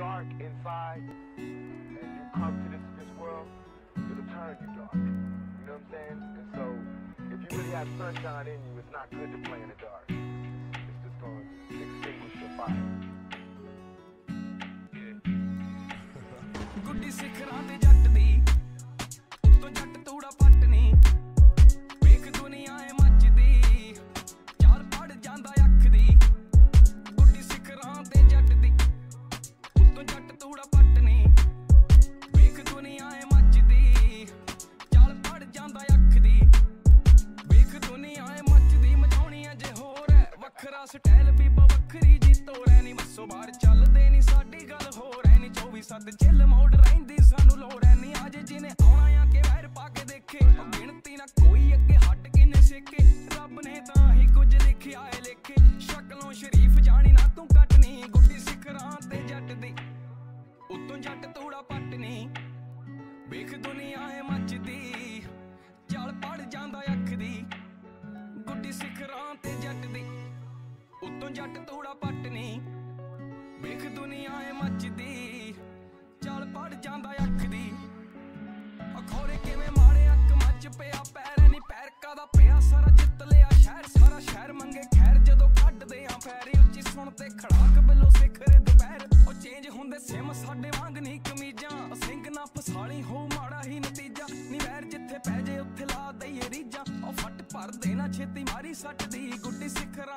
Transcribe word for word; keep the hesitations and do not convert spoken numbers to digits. dark inside and you come to this, this world, it'll turn you dark. You know what I'm saying? And so if you really have sunshine in you, it's not good to play in the dark. It's just going to extinguish your fire. Style ਵੀ ਬਵੱਖਰੀ ਜੀ ਤੋੜੈ ਨਹੀਂ ਮਸੋ ਬਾਹਰ ਚੱਲਦੇ ਨਹੀਂ ਸਾਡੀ ਗੱਲ ਹੋਰ ਐ ਨਹੀਂ ਚੌਵੀ ਸੱਤ ਜੇਲ ਮੋੜ ਰਹਿੰਦੀ ਸਾਨੂੰ ਲੋੜ ਐ ਨਹੀਂ ਅੱਜ ਜਿਹਨੇ ਆਉਣਾ ਆ ਕੇ ਵੈਰ ਪਾ ਕੇ ਦੇਖੇ ਗਿਣਤੀ ਨਾ ਕੋਈ ਅੱਗੇ ਹਟ ਕੇ ਨੇ ਸੇਕੇ ਰੱਬ ਨੇ ਤਾਂ ਹੀ ਕੁਝ ਲਿਖਿਆ ਏ ਲੇਖੇ ਸ਼ਕਲੋਂ ਸ਼ਰੀਫ ਜਾਣੀ ਨਾ ਤੂੰ ਕੱਟ ਨਹੀਂ ਗੁੱਡੀ ਸਿਖਰਾਂ ਤੇ ਜੱਟ ਦੀ ਉਤੋਂ ਜੱਟ ਤੋੜਾ ਪੱਟ ਨਹੀਂ ਵੇਖ ਦੁਨੀਆ ਐ ਮੱਚਦੀ ਚੱਲ ਪੜ ਜਾਂਦਾ ਅੱਖ ਦੀ ਗੁੱਡੀ ਸਿਖਰਾਂ ਤੇ ਜੱਟ ਦੀ ਉਤੋਂ ਜੱਟ ਤੋੜਾ ਪੱਟ ਨਹੀਂ ਵੇਖ ਦੁਨੀਆ ਏ ਮੱਚਦੀ ਚੱਲ ਪੜ ਜਾਂਦਾ ਅੱਖ ਦੀ ਅਖੋਰੇ ਕਿਵੇਂ ਮਾਰੇ ਅੱਖ ਮੱਚ ਪਿਆ ਪੈਰ ਨਹੀਂ ਪੈਰ ਕਾਦਾ ਪਿਆ ਸਾਰਾ ਜਿੱਤ ਲਿਆ ਸ਼ਹਿਰ ਸਾਰਾ ਸ਼ਹਿਰ ਮੰਗੇ ਖੈਰ ਜਦੋਂ ਕੱਢਦੇ ਆ ਫੈਰੀ ਉੱਚੀ ਸੁਣ ਤੇ ਖੜਾਕ ਬਿੱਲੋ ਸਿਖਰੇ ਦੁਪਹਿਰ ਉਹ ਚੇਂਜ ਹੁੰਦੇ ਸਿਮ ਸਾਡੇ ਵਾਂਗ ਨਹੀਂ ਕਮੀਜ਼ਾਂ ਸਿੰਘ ਨਾ ਫਸਾਲੀ ਹੋ ਮਾੜਾ ਹੀ ਨਤੀਜਾ ਨਹੀਂ ਵੈਰ ਜਿੱਥੇ ਪੈ ਜੇ ਉੱਥੇ ਲਾ ਦਈਏ ਰੀਜਾਂ ਉਹ ਫੱਟ ਭਰ ਦੇਣਾ ਛੇਤੀ ਮਾਰੀ ਸੱਟ ਦੀ ਗੁੱਡੀ ਸਿਖਰ